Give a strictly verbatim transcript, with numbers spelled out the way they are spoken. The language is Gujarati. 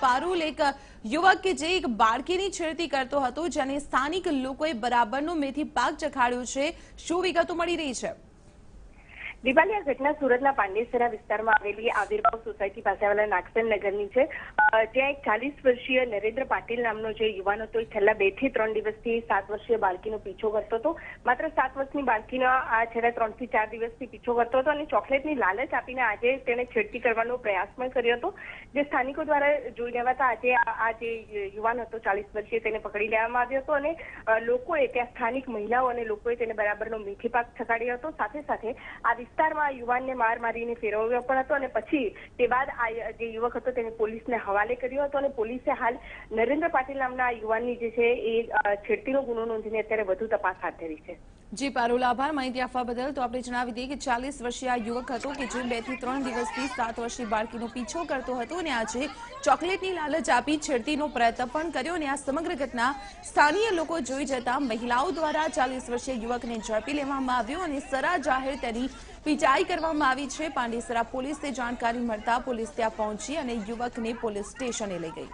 પારુલ એક યુવક જે એક બાળકીની છેડતી કરતો હતો જેને સ્થાનિક લોકોએ બરાબરનો મેથી પાક ચખાડ્યો છે, શું વિગતો મળી રહી છે? દિવાળી આ ઘટના સુરતના પાંડેસરા વિસ્તારમાં આવેલી આવિર્ભાવ સોસાયટી પાસે આવેલા નાગસેન નગરની છે, જ્યાં એક ચાલીસ વર્ષીય નરેન્દ્ર પાટીલ નામનો જે યુવાન હતો એ છેલ્લા બે થી ત્રણ દિવસથી સાત વર્ષીય બાળકીનો પીછો કરતો હતો. માત્ર સાત વર્ષની બાળકીના આ છેલ્લા ત્રણ થી ચાર દિવસથી પીછો કરતો હતો અને ચોકલેટની લાલચ આપીને આજે તેને છેડતી કરવાનો પ્રયાસ પણ કર્યો હતો. જે સ્થાનિકો દ્વારા જોઈ લેવાતા આજે આ જે યુવાન હતો ચાલીસ વર્ષીય તેને પકડી લેવામાં આવ્યો હતો અને લોકોએ ત્યાં સ્થાનિક મહિલાઓ અને લોકોએ તેને બરાબરનો મીઠી પાક ચખાડ્યો હતો. સાથે સાથે આ વિસ્તારમાં યુવાનને માર મારીને ફેરવ્યો પણ હતો અને પછી તે બાદ આ જે યુવક હતો તેને પોલીસને હવાલે કર્યો હતો અને પોલીસે હાલ નરેન્દ્ર પાટીલ નામના યુવાનની જે છે એ છેડતીનો ગુનો નોંધીને અત્યારે વધુ તપાસ હાથ ધરી છે. જી પારુલ, આભાર માહિતી આપવા બદલ. તો આપણે જણાવી દઈએ કે ચાલીસ વર્ષીય યુવક હતો કે જે બે થી ત્રણ દિવસથી સાત વર્ષની બાળકીનો પીછો કરતો હતો અને આજે ચોકલેટની લાલચ આપી છેડતીનો પ્રયત્ન પણ કર્યો અને આ સમગ્ર ઘટના સ્થાનિય લોકો જોઈ જતા મહિલાઓ દ્વારા ચાલીસ વર્ષીય યુવકને ઝડપી લેવામાં આવ્યો અને સરા જાહેર તેની પીટાઈ કરવામાં આવી છે. પાંડેસરા પોલીસને જાણકારી મળતા પોલીસ ત્યાં પહોંચી અને યુવકને પોલીસ સ્ટેશને લઈ ગઈ.